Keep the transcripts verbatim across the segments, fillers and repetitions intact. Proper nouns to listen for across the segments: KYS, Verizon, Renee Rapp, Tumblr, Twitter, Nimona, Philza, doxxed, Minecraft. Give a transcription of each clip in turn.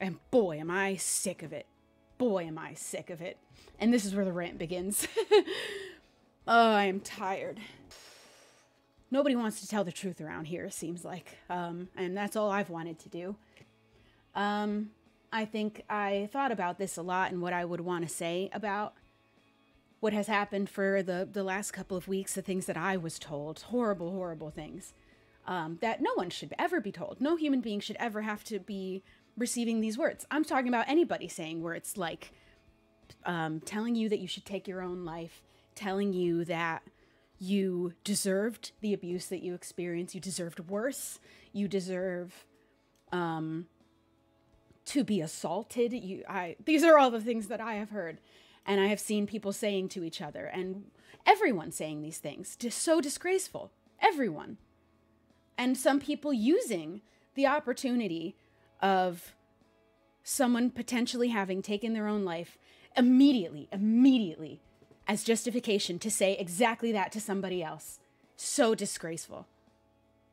And boy, am I sick of it. Boy, am I sick of it. And this is where the rant begins. Oh, I am tired. Nobody wants to tell the truth around here, it seems like. Um, and that's all I've wanted to do. Um, I think I thought about this a lot and what I would want to say about what has happened for the, the last couple of weeks, the things that I was told, horrible, horrible things um, that no one should ever be told. No human being should ever have to be receiving these words. I'm talking about anybody saying words like um, telling you that you should take your own life, telling you that you deserved the abuse that you experienced, you deserved worse, you deserve um, to be assaulted. You, I, these are all the things that I have heard. And I have seen people saying to each other, and everyone saying these things, just so disgraceful, everyone. And some people using the opportunity of someone potentially having taken their own life immediately, immediately as justification to say exactly that to somebody else. So disgraceful.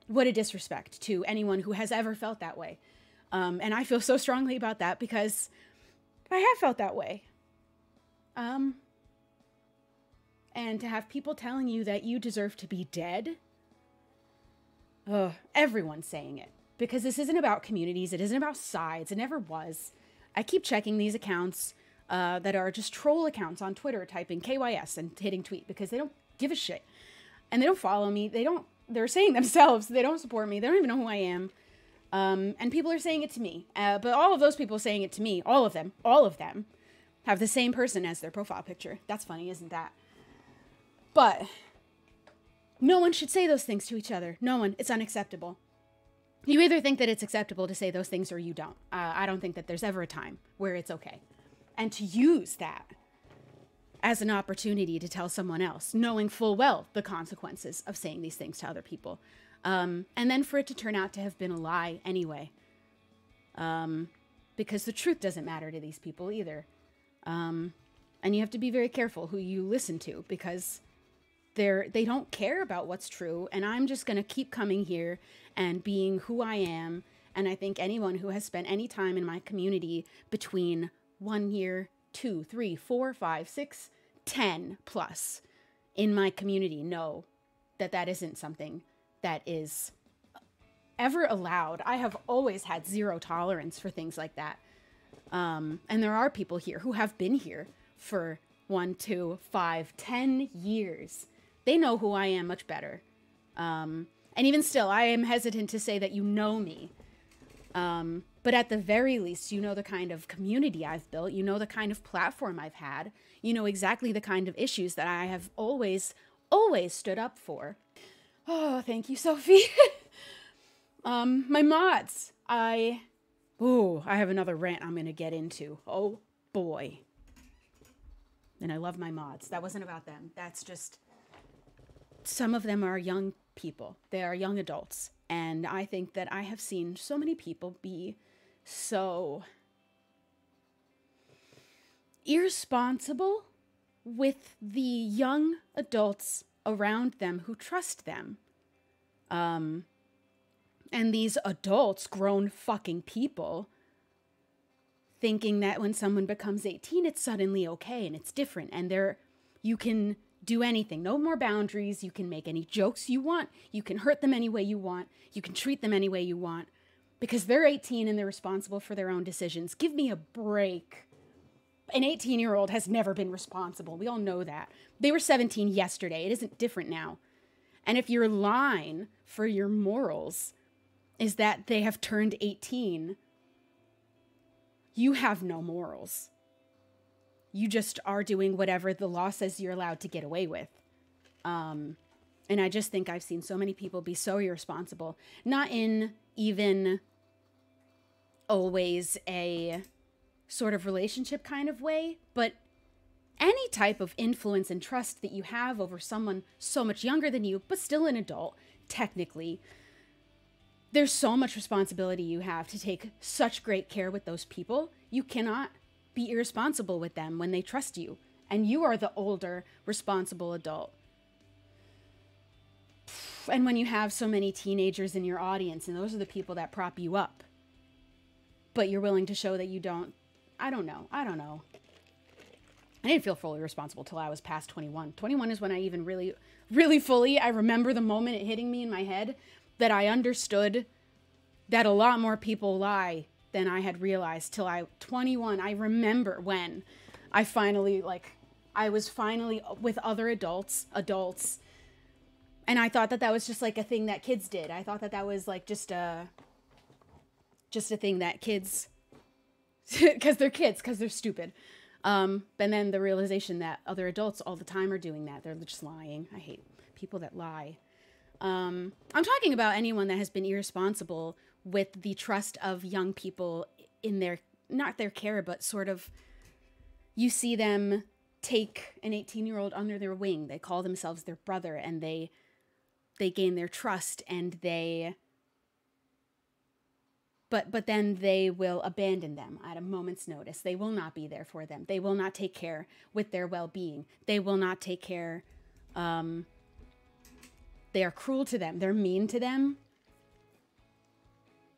What a disrespect to anyone who has ever felt that way. Um, and I feel so strongly about that because I have felt that way. Um, and to have people telling you that you deserve to be dead, ugh, everyone's saying it. Because this isn't about communities, it isn't about sides, it never was. I keep checking these accounts uh, that are just troll accounts on Twitter, typing K Y S and hitting tweet, because they don't give a shit. And they don't follow me, they don't, they're saying themselves, they don't support me, they don't even know who I am. Um, and people are saying it to me, uh, but all of those people saying it to me, all of them, all of them, have the same person as their profile picture. That's funny, isn't that? But no one should say those things to each other. No one. It's unacceptable. You either think that it's acceptable to say those things or you don't. Uh, I don't think that there's ever a time where it's okay. And to use that as an opportunity to tell someone else, knowing full well the consequences of saying these things to other people. Um, and then for it to turn out to have been a lie anyway. Um, because the truth doesn't matter to these people either. Um, and you have to be very careful who you listen to, because they're, they don't care about what's true. And I'm just going to keep coming here and being who I am. And I think anyone who has spent any time in my community between one year, two, three, four, five, six, ten plus in my community know that that isn't something that is ever allowed. I have always had zero tolerance for things like that. Um, and there are people here who have been here for one, two, five, ten years. They know who I am much better. Um, and even still, I am hesitant to say that you know me. Um, but at the very least, you know the kind of community I've built. You know the kind of platform I've had. You know exactly the kind of issues that I have always, always stood up for. Oh, thank you, Sophie. um, my mods. I... Ooh, I have another rant I'm going to get into. Oh, boy. And I love my mods. That wasn't about them. That's just... Some of them are young people. They are young adults. And I think that I have seen so many people be so... irresponsible with the young adults around them who trust them. Um... And these adults, grown fucking people, thinking that when someone becomes eighteen, it's suddenly okay and it's different. And they're, you can do anything. No more boundaries. You can make any jokes you want. You can hurt them any way you want. You can treat them any way you want. Because they're eighteen and they're responsible for their own decisions. Give me a break. An eighteen-year-old has never been responsible. We all know that. They were seventeen yesterday. It isn't different now. And if your line for your morals... is that they have turned eighteen, you have no morals. You just are doing whatever the law says you're allowed to get away with. Um, and I just think I've seen so many people be so irresponsible, not in even always a sort of relationship kind of way, but any type of influence and trust that you have over someone so much younger than you, but still an adult, technically. There's so much responsibility you have to take such great care with those people. You cannot be irresponsible with them when they trust you. And you are the older, responsible adult. And when you have so many teenagers in your audience, and those are the people that prop you up. but you're willing to show that you don't. I don't know. I don't know. I didn't feel fully responsible till I was past twenty-one. twenty-one is when I even really, really fully, I remember the moment it hitting me in my head that I understood that a lot more people lie than I had realized till I, twenty-one, I remember when I finally, like, I was finally with other adults, adults, and I thought that that was just like a thing that kids did. I thought that that was like just a, just a thing that kids, because they're kids, because they're stupid. Um, and then the realization that other adults all the time are doing that. They're just lying. I hate people that lie. Um, I'm talking about anyone that has been irresponsible with the trust of young people in their, not their care, but sort of, you see them take an eighteen-year-old under their wing. They call themselves their brother and they, they gain their trust and they, But, but then they will abandon them at a moment's notice. They will not be there for them. They will not take care with their well-being. They will not take care. Um, they are cruel to them. They're mean to them.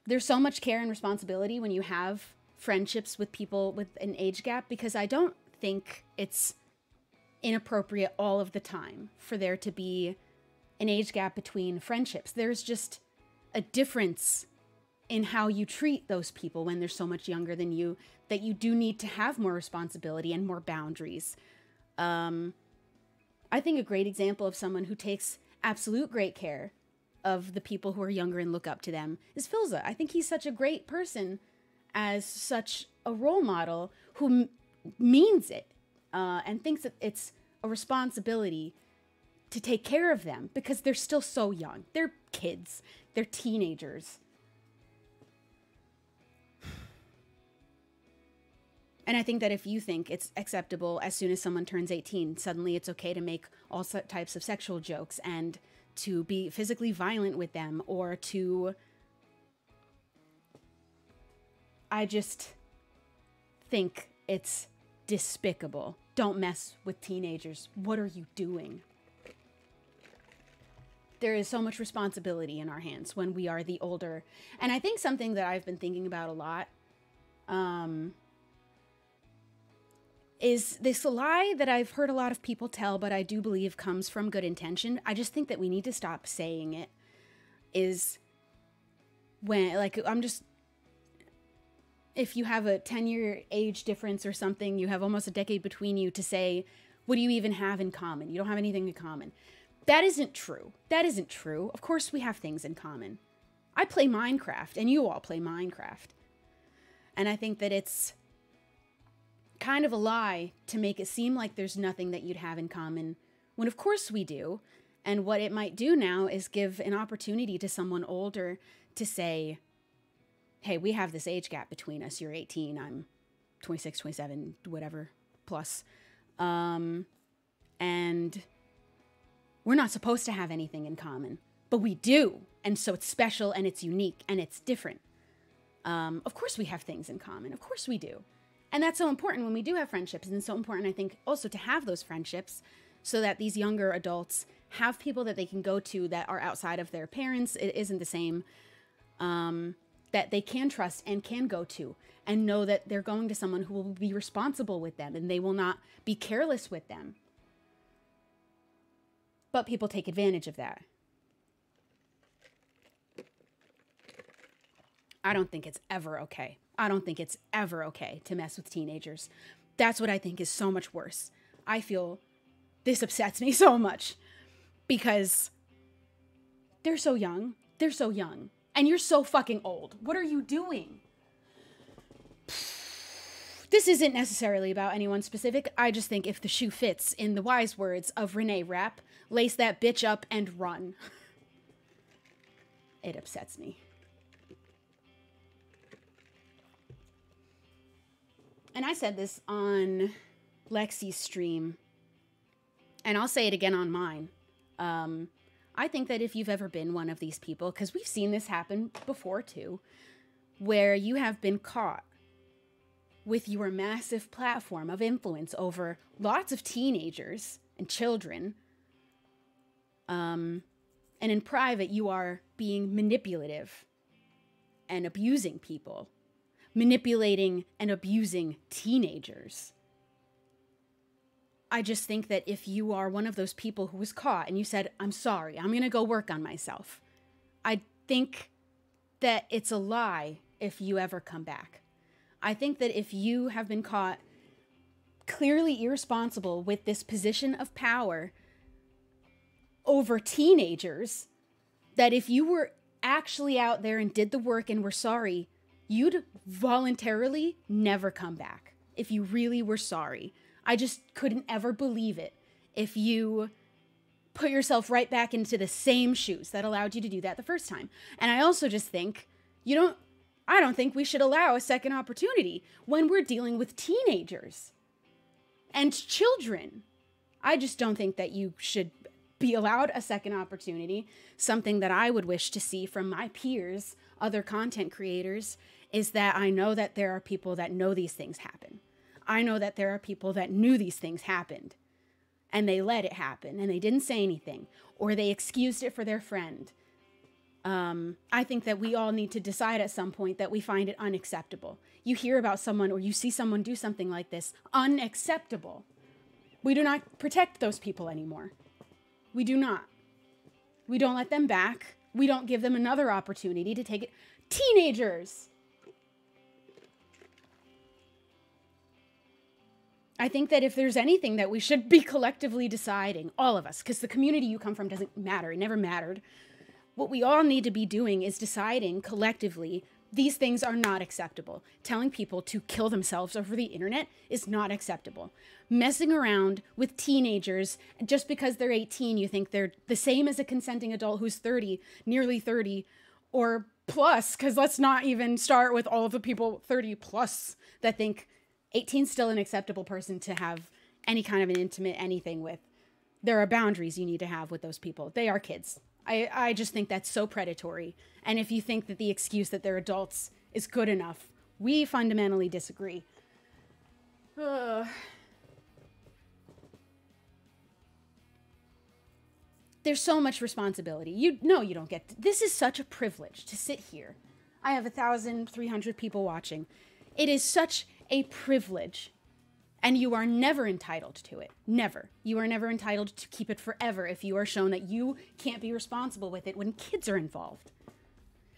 There's so much care and responsibility when you have friendships with people with an age gap, because I don't think it's inappropriate all of the time for there to be an age gap between friendships. There's just a difference in how you treat those people when they're so much younger than you, that you do need to have more responsibility and more boundaries. Um, I think a great example of someone who takes absolute great care of the people who are younger and look up to them is Philza. I think he's such a great person as such a role model who m means it uh, and thinks that it's a responsibility to take care of them because they're still so young. They're kids, they're teenagers. And I think that if you think it's acceptable as soon as someone turns eighteen, suddenly it's okay to make all types of sexual jokes and to be physically violent with them or to... I just think it's despicable. Don't mess with teenagers. What are you doing? There is so much responsibility in our hands when we are the older. And I think something that I've been thinking about a lot... Um, is this lie that I've heard a lot of people tell, but I do believe comes from good intention. I just think that we need to stop saying it, is when, like, I'm just, if you have a ten-year age difference or something, you have almost a decade between you, to say, what do you even have in common? You don't have anything in common. That isn't true. That isn't true. Of course we have things in common. I play Minecraft, and you all play Minecraft. And I think that it's kind of a lie to make it seem like there's nothing that you'd have in common, when of course we do. And what it might do now is give an opportunity to someone older to say, hey, we have this age gap between us. You're eighteen, I'm twenty-six, twenty-seven, whatever, plus. Um, and we're not supposed to have anything in common, but we do. And so it's special and it's unique and it's different. Um, of course we have things in common. Of course we do. And that's so important when we do have friendships, and it's so important, I think, also to have those friendships so that these younger adults have people that they can go to that are outside of their parents. It isn't the same, um, that they can trust and can go to and know that they're going to someone who will be responsible with them and they will not be careless with them. But people take advantage of that. I don't think it's ever okay. I don't think it's ever okay to mess with teenagers. That's what I think is so much worse. I feel this upsets me so much because they're so young. They're so young. And you're so fucking old. What are you doing? This isn't necessarily about anyone specific. I just think if the shoe fits, in the wise words of Renee Rapp, lace that bitch up and run. It upsets me. And I said this on Lexi's stream, and I'll say it again on mine. Um, I think that if you've ever been one of these people, because we've seen this happen before too, where you have been caught with your massive platform of influence over lots of teenagers and children, um, and in private you are being manipulative and abusing people. manipulating and abusing teenagers. I just think that if you are one of those people who was caught and you said, I'm sorry, I'm going to go work on myself, I think that it's a lie if you ever come back. I think that if you have been caught clearly irresponsible with this position of power over teenagers, that if you were actually out there and did the work and were sorry, you'd voluntarily never come back if you really were sorry. I just couldn't ever believe it if you put yourself right back into the same shoes that allowed you to do that the first time. And I also just think you don't, I don't think we should allow a second opportunity when we're dealing with teenagers and children. I just don't think that you should be allowed a second opportunity. Something that I would wish to see from my peers, other content creators, is that I know that there are people that know these things happen. I know that there are people that knew these things happened and they let it happen and they didn't say anything, or they excused it for their friend. Um, I think that we all need to decide at some point that we find it unacceptable. You hear about someone or you see someone do something like this, unacceptable. We do not protect those people anymore. We do not. We don't let them back. We don't give them another opportunity to take it. Teenagers! I think that if there's anything that we should be collectively deciding, all of us, because the community you come from doesn't matter, it never mattered. What we all need to be doing is deciding collectively, these things are not acceptable. Telling people to kill themselves over the internet is not acceptable. Messing around with teenagers, just because they're eighteen, you think they're the same as a consenting adult who's thirty, nearly thirty, or plus, because let's not even start with all of the people thirty plus that think eighteen's still an acceptable person to have any kind of an intimate anything with. There are boundaries you need to have with those people. They are kids. I, I just think that's so predatory. And if you think that the excuse that they're adults is good enough, we fundamentally disagree. Ugh. There's so much responsibility. You know you don't get... This is such a privilege to sit here. I have one thousand three hundred people watching. It is such a privilege, and you are never entitled to it. Never. You are never entitled to keep it forever if you are shown that you can't be responsible with it when kids are involved.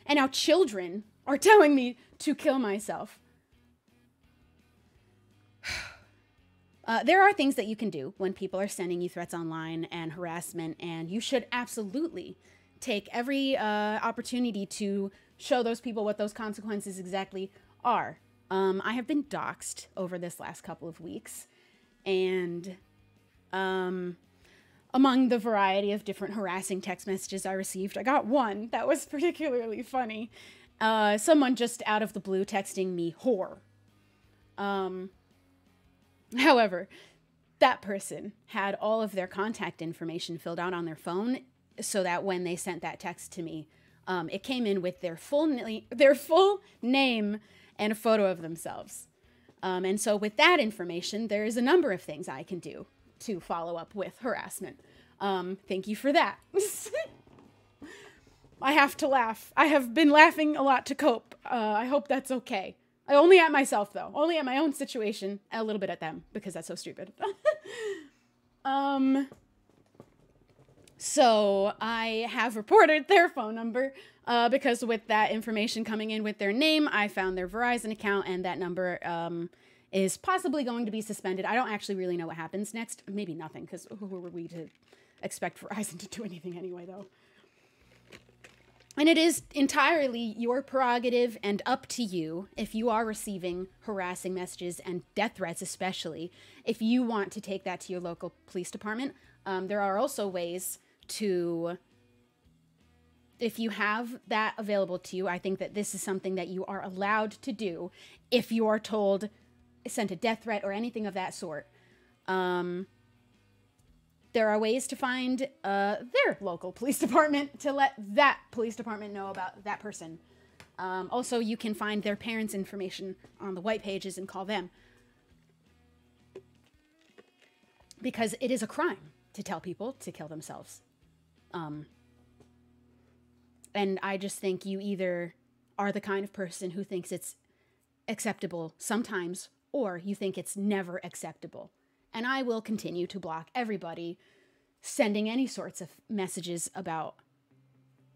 And now children are telling me to kill myself. Uh, there are things that you can do when people are sending you threats online and harassment, and you should absolutely take every uh, opportunity to show those people what those consequences exactly are. Um, I have been doxxed over this last couple of weeks, and um, among the variety of different harassing text messages I received, I got one that was particularly funny. Uh, someone just out of the blue texting me, whore. Um, however, that person had all of their contact information filled out on their phone so that when they sent that text to me, um, it came in with their full, na- their full name and a photo of themselves. Um, and so with that information, there is a number of things I can do to follow up with harassment. Um, thank you for that. I have to laugh. I have been laughing a lot to cope. Uh, I hope that's okay. I only at myself though, only at my own situation, a little bit at them because that's so stupid. um, so I have reported their phone number. Uh, because with that information coming in with their name, I found their Verizon account, and that number um, is possibly going to be suspended. I don't actually really know what happens next. Maybe nothing, because who are we to expect Verizon to do anything anyway, though? And it is entirely your prerogative and up to you if you are receiving harassing messages and death threats especially, if you want to take that to your local police department. Um, there are also ways to... If you have that available to you, I think that this is something that you are allowed to do if you are told, sent a death threat or anything of that sort. Um, there are ways to find uh, their local police department to let that police department know about that person. Um, also, you can find their parents' information on the white pages and call them. Because it is a crime to tell people to kill themselves. Um... And I just think you either are the kind of person who thinks it's acceptable sometimes, or you think it's never acceptable. And I will continue to block everybody sending any sorts of messages about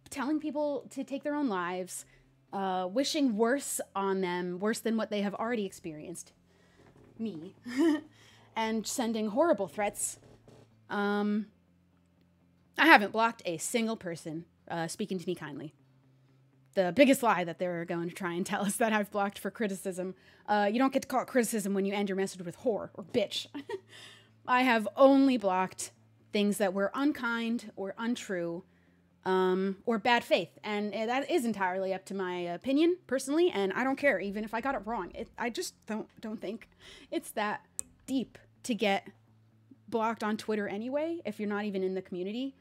telling people to take their own lives, uh, wishing worse on them, worse than what they have already experienced, me, and sending horrible threats. Um, I haven't blocked a single person uh, speaking to me kindly. The biggest lie that they're going to try and tell us that I've blocked for criticism. Uh, you don't get to call it criticism when you end your message with whore or bitch. I have only blocked things that were unkind or untrue um, or bad faith. And that is entirely up to my opinion personally. And I don't care even if I got it wrong. It, I just don't, don't think it's that deep to get blocked on Twitter anyway, if you're not even in the community,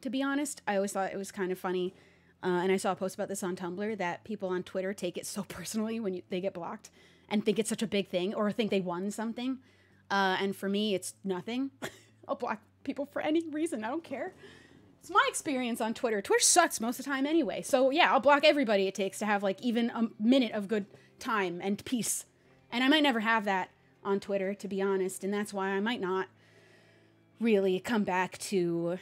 to be honest. I always thought it was kind of funny. Uh, and I saw a post about this on Tumblr, that people on Twitter take it so personally when you, they get blocked and think it's such a big thing or think they won something. Uh, and for me, it's nothing. I'll block people for any reason. I don't care. It's my experience on Twitter. Twitter sucks most of the time anyway. So yeah, I'll block everybody it takes to have like even a minute of good time and peace. And I might never have that on Twitter, to be honest. And that's why I might not really come back to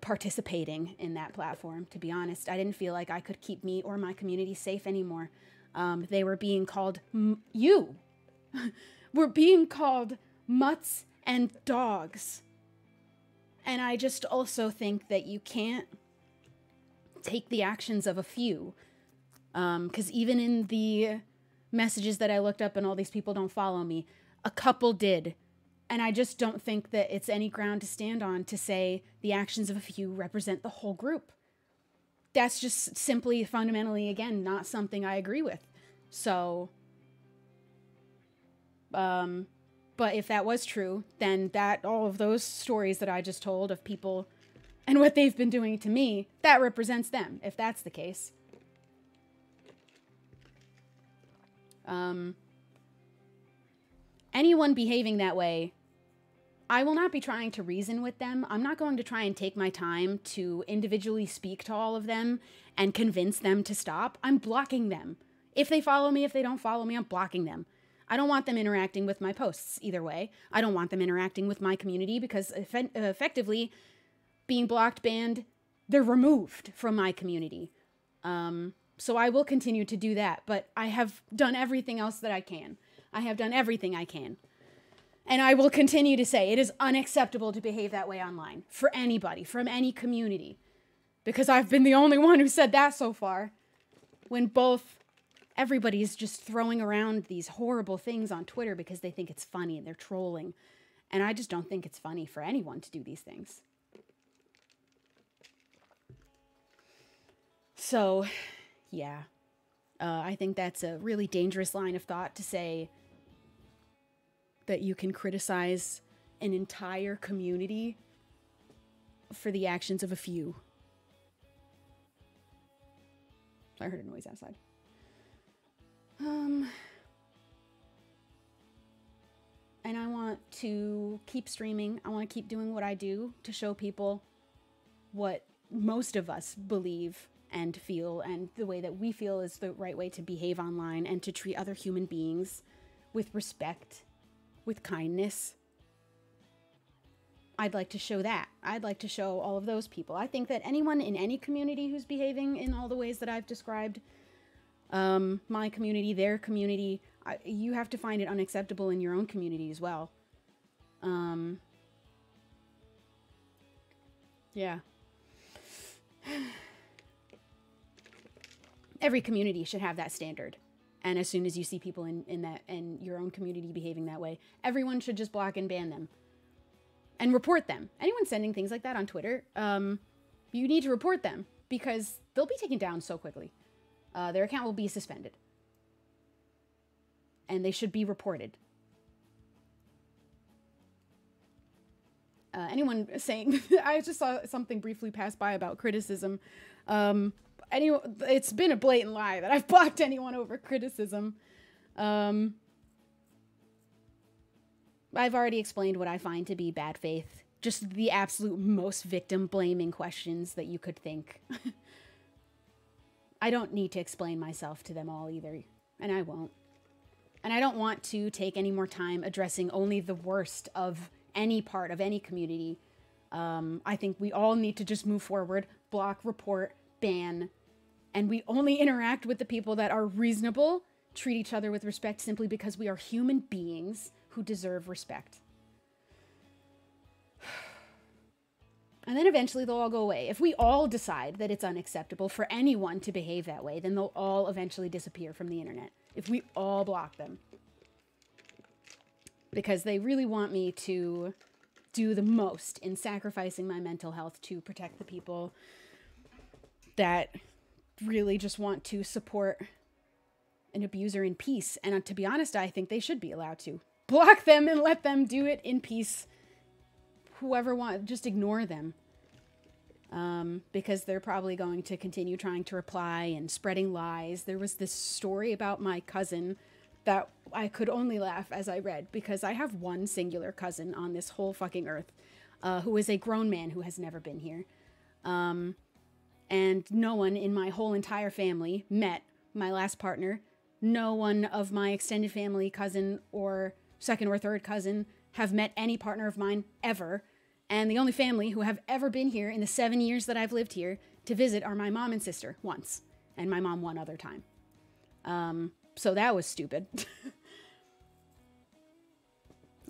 participating in that platform, to be honest. I didn't feel like I could keep me or my community safe anymore. Um, they were being called m you. We're being called mutts and dogs. And I just also think that you can't take the actions of a few. Um, because even in the messages that I looked up and all these people don't follow me, a couple did. And I just don't think that it's any ground to stand on to say the actions of a few represent the whole group. That's just simply, fundamentally, again, not something I agree with. So, um, but if that was true, then that, all of those stories that I just told of people and what they've been doing to me, that represents them, if that's the case. Um, anyone behaving that way, I will not be trying to reason with them. I'm not going to try and take my time to individually speak to all of them and convince them to stop. I'm blocking them. If they follow me, if they don't follow me, I'm blocking them. I don't want them interacting with my posts either way. I don't want them interacting with my community because eff effectively being blocked, banned, they're removed from my community. Um, so I will continue to do that, but I have done everything else that I can. I have done everything I can. And I will continue to say it is unacceptable to behave that way online for anybody, from any community, because I've been the only one who said that so far, when both everybody's just throwing around these horrible things on Twitter because they think it's funny and they're trolling. And I just don't think it's funny for anyone to do these things. So, yeah. Uh, I think that's a really dangerous line of thought, to say that you can criticize an entire community for the actions of a few. I heard a noise outside. Um, and I want to keep streaming. I want to keep doing what I do to show people what most of us believe and feel, and the way that we feel is the right way to behave online and to treat other human beings with respect, with kindness. I'd like to show that. I'd like to show all of those people. I think that anyone in any community who's behaving in all the ways that I've described, um, my community, their community, I, you have to find it unacceptable in your own community as well. Um, yeah. Every community should have that standard. And as soon as you see people in, in that, in your own community behaving that way, everyone should just block and ban them and report them. Anyone sending things like that on Twitter, um, you need to report them because they'll be taken down so quickly. Uh, their account will be suspended. And they should be reported. Uh, anyone saying, I just saw something briefly pass by about criticism. Um, Anyone, it's been a blatant lie that I've blocked anyone over criticism. Um, I've already explained what I find to be bad faith. Just the absolute most victim-blaming questions that you could think. I don't need to explain myself to them all either, and I won't. And I don't want to take any more time addressing only the worst of any part of any community. Um, I think we all need to just move forward, block, report, ban, and we only interact with the people that are reasonable, treat each other with respect simply because we are human beings who deserve respect. And then eventually they'll all go away. If we all decide that it's unacceptable for anyone to behave that way, then they'll all eventually disappear from the internet. If we all block them. Because they really want me to do the most in sacrificing my mental health to protect the people that really just want to support an abuser in peace. And to be honest, I think they should be allowed to block them and let them do it in peace. Whoever wants, just ignore them. Um, because they're probably going to continue trying to reply and spreading lies. There was this story about my cousin that I could only laugh as I read, because I have one singular cousin on this whole fucking earth, uh, who is a grown man who has never been here. Um, and no one in my whole entire family met my last partner. No one of my extended family, cousin, or second or third cousin have met any partner of mine ever. And the only family who have ever been here in the seven years that I've lived here to visit are my mom and sister once, and my mom one other time. Um, so that was stupid.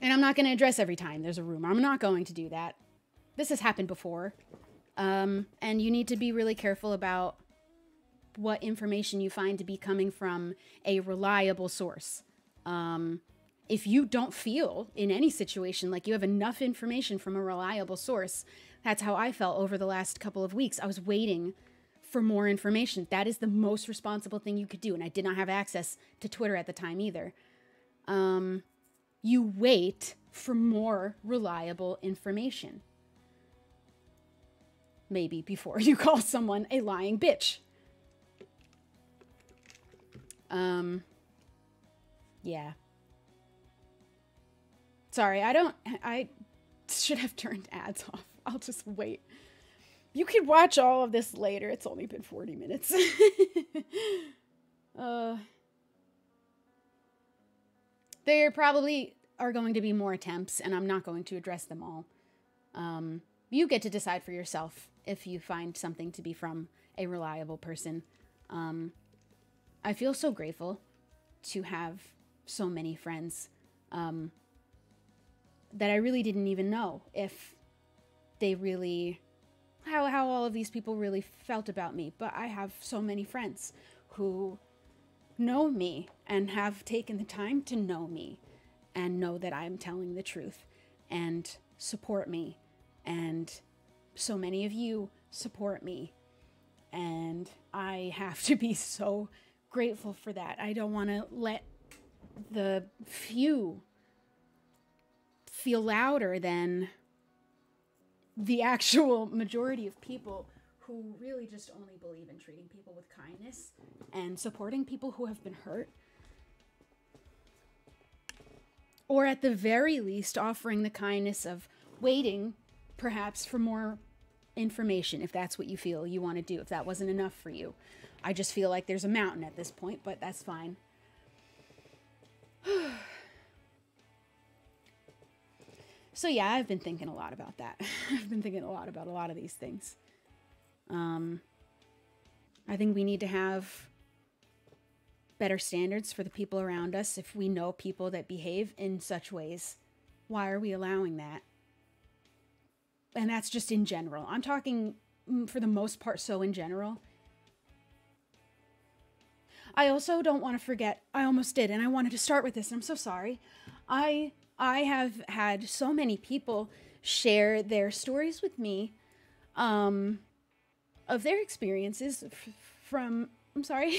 And I'm not going to address every time there's a rumor. I'm not going to do that. This has happened before. Um, and you need to be really careful about what information you find to be coming from a reliable source. Um... If you don't feel in any situation like you have enough information from a reliable source, that's how I felt over the last couple of weeks. I was waiting for more information. That is the most responsible thing you could do. And I did not have access to Twitter at the time either. Um, you wait for more reliable information. Maybe before you call someone a lying bitch. Um, yeah. Sorry, I don't, I should have turned ads off. I'll just wait. You can watch all of this later. It's only been forty minutes. uh, there probably are going to be more attempts, and I'm not going to address them all. Um, you get to decide for yourself if you find something to be from a reliable person. Um, I feel so grateful to have so many friends. Um... that I really didn't even know if they really, how, how all of these people really felt about me. But I have so many friends who know me and have taken the time to know me and know that I'm telling the truth and support me. And so many of you support me. And I have to be so grateful for that. I don't want to let the few feel louder than the actual majority of people who really just only believe in treating people with kindness and supporting people who have been hurt. Or at the very least, offering the kindness of waiting, perhaps, for more information, if that's what you feel you want to do, if that wasn't enough for you. I just feel like there's a mountain at this point, but that's fine. So yeah, I've been thinking a lot about that. I've been thinking a lot about a lot of these things. Um, I think we need to have better standards for the people around us. If we know people that behave in such ways, why are we allowing that? And that's just in general. I'm talking for the most part so in general. I also don't want to forget, I almost did, and I wanted to start with this, and I'm so sorry. I... I have had so many people share their stories with me um, of their experiences f from, I'm sorry,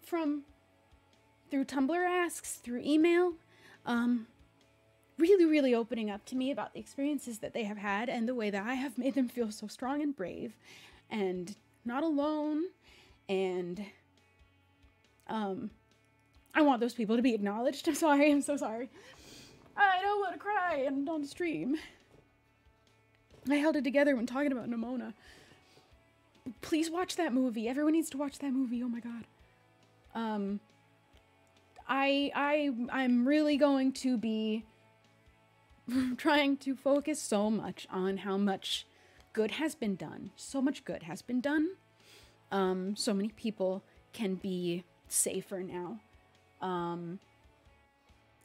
from, through Tumblr asks, through email, um, really, really opening up to me about the experiences that they have had and the way that I have made them feel so strong and brave and not alone. And um, I want those people to be acknowledged. I'm sorry. I'm so sorry. I don't want to cry and on stream. I held it together when talking about Nimona. Please watch that movie. Everyone needs to watch that movie. Oh my god. Um, I, I, I'm really going to be trying to focus so much on how much good has been done. So much good has been done. Um, so many people can be safer now. Um,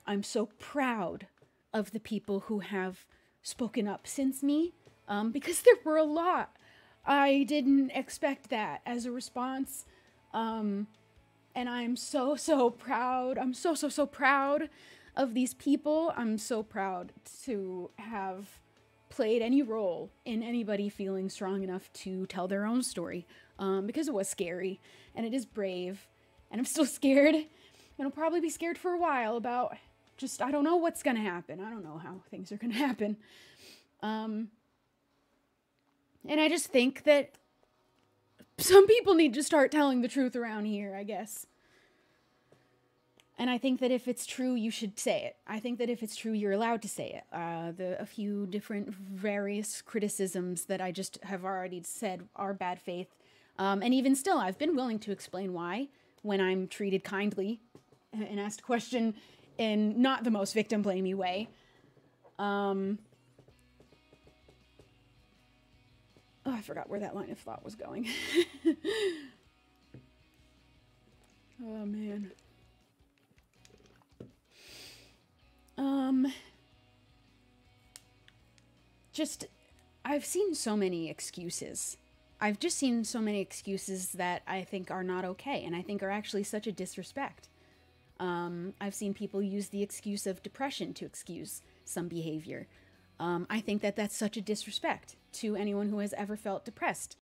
I'm so proud of the people who have spoken up since me, um, because there were a lot. I didn't expect that as a response. Um, and I'm so, so proud. I'm so, so, so proud of these people. I'm so proud to have played any role in anybody feeling strong enough to tell their own story, um, because it was scary and it is brave, and I'm still scared, and I'll probably be scared for a while about just, I don't know what's gonna happen. I don't know how things are gonna happen. Um, and I just think that some people need to start telling the truth around here, I guess. And I think that if it's true, you should say it. I think that if it's true, you're allowed to say it. Uh, the a few different various criticisms that I just have already said are bad faith. Um, and even still, I've been willing to explain why when I'm treated kindly and asked a question in not the most victim-blamey way. Um, oh, I forgot where that line of thought was going. Oh, man. Um, just, I've seen so many excuses. I've just seen so many excuses that I think are not okay, and I think are actually such a disrespect. Um, I've seen people use the excuse of depression to excuse some behavior. Um, I think that that's such a disrespect to anyone who has ever felt depressed.